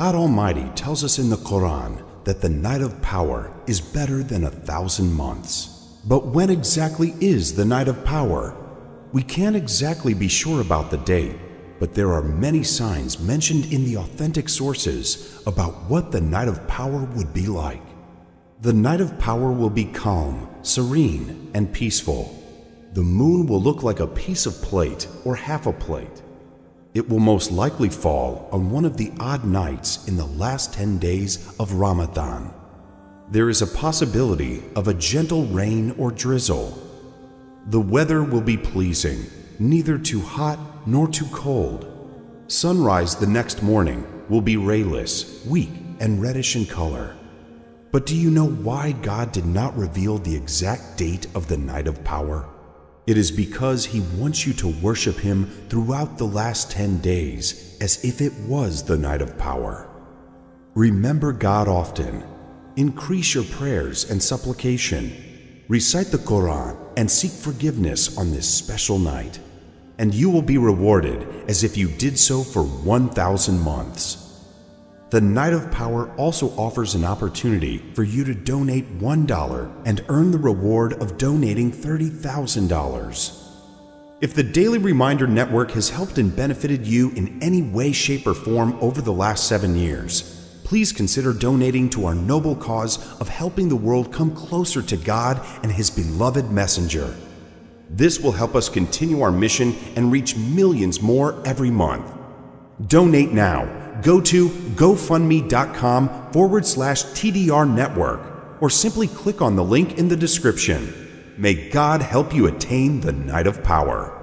God Almighty tells us in the Qur'an that the Night of Power is better than 1,000 months. But when exactly is the Night of Power? We can't exactly be sure about the date, but there are many signs mentioned in the authentic sources about what the Night of Power would be like. The Night of Power will be calm, serene, and peaceful. The moon will look like a piece of plate or half a plate. It will most likely fall on one of the odd nights in the last 10 days of Ramadan. There is a possibility of a gentle rain or drizzle. The weather will be pleasing, neither too hot nor too cold. Sunrise the next morning will be rayless, weak, and reddish in color. But do you know why God did not reveal the exact date of the Night of Power? It is because He wants you to worship Him throughout the last 10 days as if it was the Night of Power. Remember God often. Increase your prayers and supplication. Recite the Qur'an and seek forgiveness on this special night, and you will be rewarded as if you did so for 1,000 months. The Night of Power also offers an opportunity for you to donate $1 and earn the reward of donating $30,000. If the Daily Reminder Network has helped and benefited you in any way, shape, or form over the last 7 years, please consider donating to our noble cause of helping the world come closer to God and His beloved messenger. This will help us continue our mission and reach millions more every month. Donate now. Go to gofundme.com/TDR network or simply click on the link in the description. May God help you attain the Night of Power.